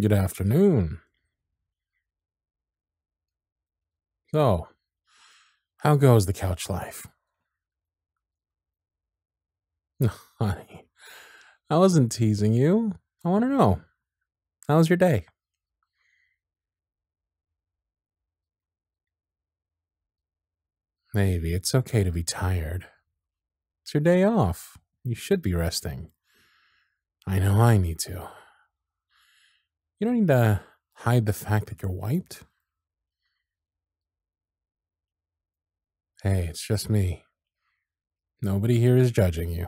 Good afternoon. So, how goes the couch life? Honey, I wasn't teasing you. I want to know. How's your day? Baby, it's okay to be tired. It's your day off. You should be resting. I know I need to. You don't need to hide the fact that you're wiped. Hey, it's just me. Nobody here is judging you.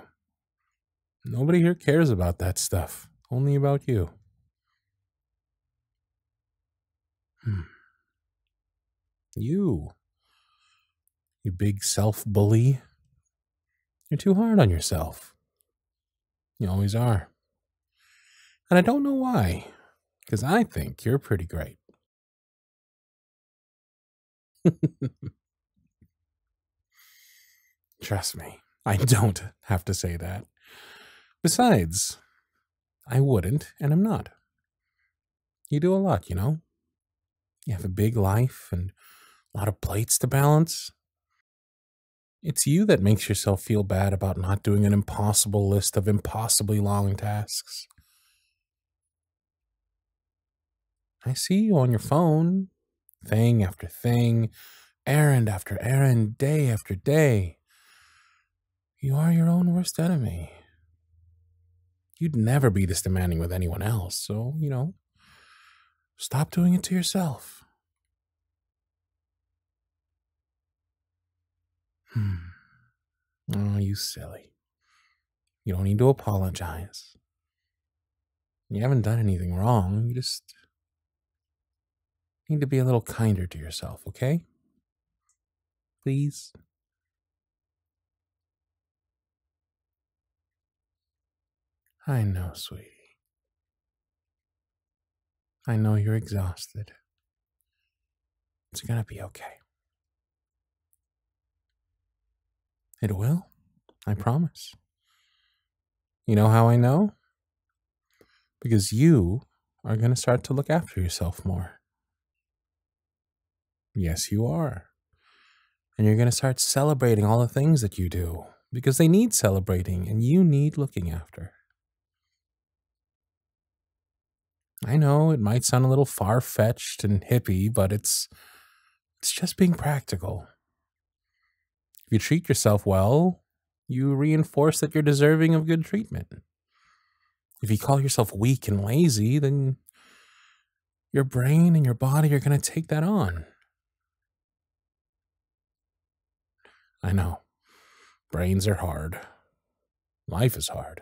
Nobody here cares about that stuff. Only about you. You big self-bully. You're too hard on yourself. You always are. And I don't know why. Because I think you're pretty great. Trust me, I don't have to say that. Besides, I wouldn't, and I'm not. You do a lot, you know? You have a big life and a lot of plates to balance. It's you that makes yourself feel bad about not doing an impossible list of impossibly long tasks. I see you on your phone, thing after thing, errand after errand, day after day. You are your own worst enemy. You'd never be this demanding with anyone else, so, you know, stop doing it to yourself. Oh, you silly. You don't need to apologize. You haven't done anything wrong. You just need to be a little kinder to yourself, okay? Please. I know, sweetie. I know you're exhausted. It's gonna be okay. It will, I promise. You know how I know? Because you are gonna start to look after yourself more. Yes, you are. And you're going to start celebrating all the things that you do, because they need celebrating and you need looking after. I know it might sound a little far-fetched and hippie, but it's just being practical. If you treat yourself well, you reinforce that you're deserving of good treatment. If you call yourself weak and lazy, then your brain and your body are going to take that on. I know. Brains are hard. Life is hard.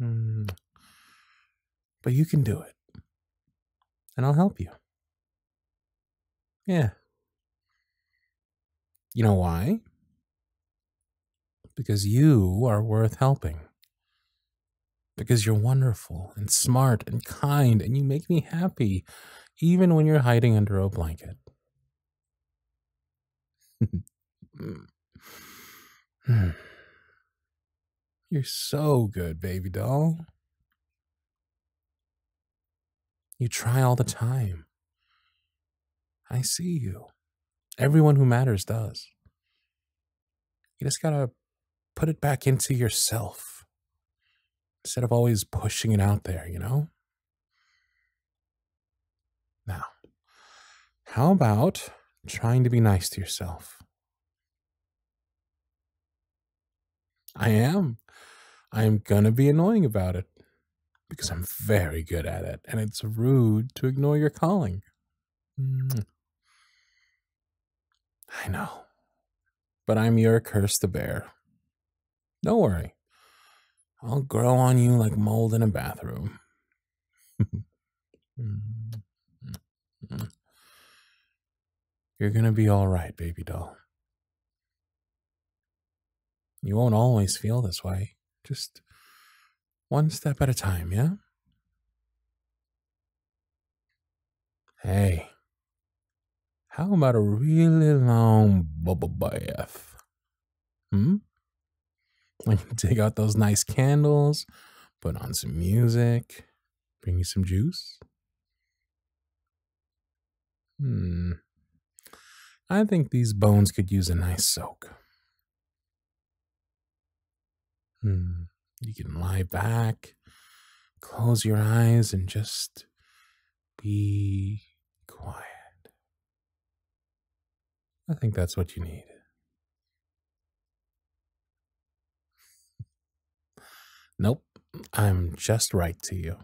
But you can do it. And I'll help you. Yeah. You know why? Because you are worth helping. Because you're wonderful and smart and kind, and you make me happy, even when you're hiding under a blanket. You're so good, baby doll. You try all the time. I see you. Everyone who matters does. You just gotta put it back into yourself instead of always pushing it out there, you know? Now, how about trying to be nice to yourself? I am. I'm gonna be annoying about it, because I'm very good at it, and it's rude to ignore your calling. I know, but I'm your curse to bear. Don't worry. I'll grow on you like mold in a bathroom. You're gonna be all right, baby doll. You won't always feel this way. Just one step at a time, yeah? Hey, how about a really long bubble bath? When you dig out those nice candles, Put on some music. Bring you some juice. I think these bones could use a nice soak. You can lie back, close your eyes, and just be quiet. I think that's what you need. Nope, I'm just right to you.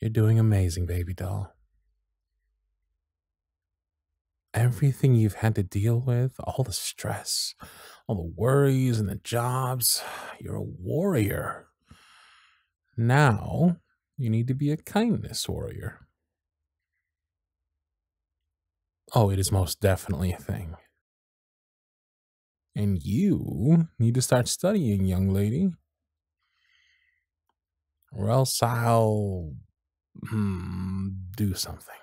You're doing amazing, baby doll. Everything you've had to deal with, all the stress, all the worries and the jobs, you're a warrior. Now, you need to be a kindness warrior. Oh, it is most definitely a thing. And you need to start studying, young lady. Or else I'll do something.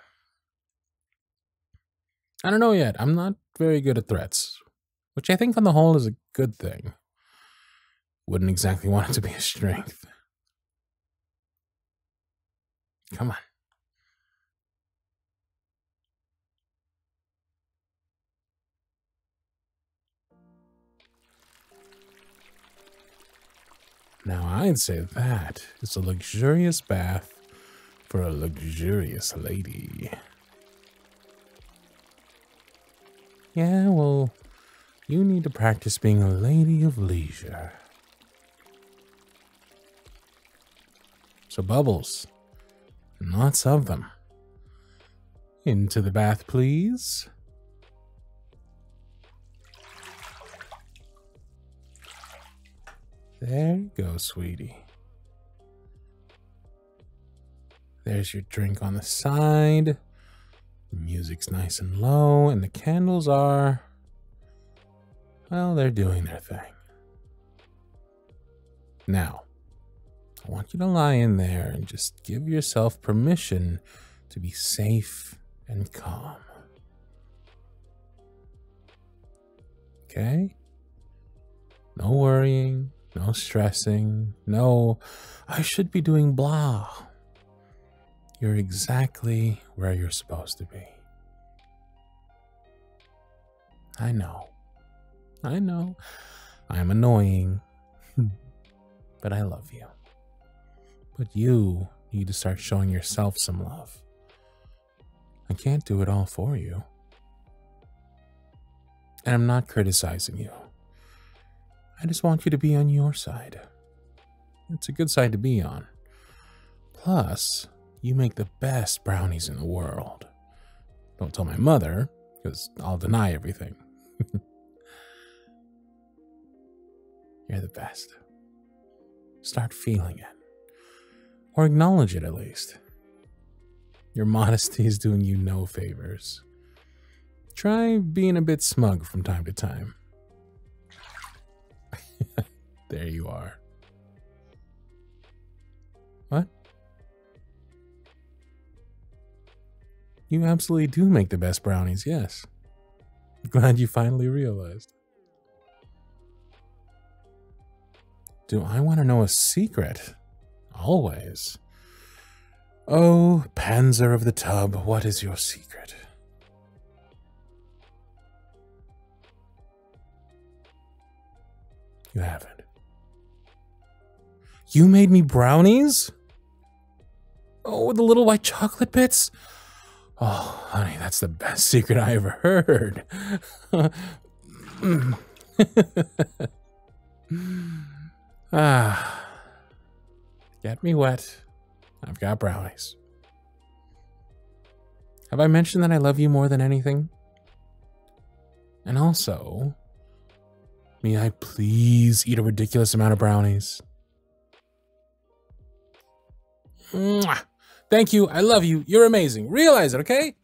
I don't know yet. I'm not very good at threats, which I think on the whole is a good thing. Wouldn't exactly want it to be a strength. Come on. Now I'd say that is a luxurious bath for a luxurious lady. Yeah, well, you need to practice being a lady of leisure. So bubbles, and lots of them. Into the bath, please. There you go, sweetie. There's your drink on the side. The music's nice and low, and the candles are... well, they're doing their thing. Now, I want you to lie in there and just give yourself permission to be safe and calm. Okay? No worrying. No stressing. No, I should be doing blah. You're exactly where you're supposed to be. I know. I know. I'm annoying. But I love you. But you need to start showing yourself some love. I can't do it all for you. And I'm not criticizing you. I just want you to be on your side. It's a good side to be on. Plus, you make the best brownies in the world. Don't tell my mother, because I'll deny everything. You're the best. Start feeling it. Or acknowledge it, at least. Your modesty is doing you no favors. Try being a bit smug from time to time. There you are. What? You absolutely do make the best brownies, yes. Glad you finally realized. Do I want to know a secret? Always. Oh, Panzer of the Tub, what is your secret? You haven't. You made me brownies? Oh, with the little white chocolate bits? Oh, honey, that's the best secret I ever heard. Get me wet. I've got brownies. Have I mentioned that I love you more than anything? And also... may I please eat a ridiculous amount of brownies? Mwah. Thank you. I love you. You're amazing. Realize it, okay?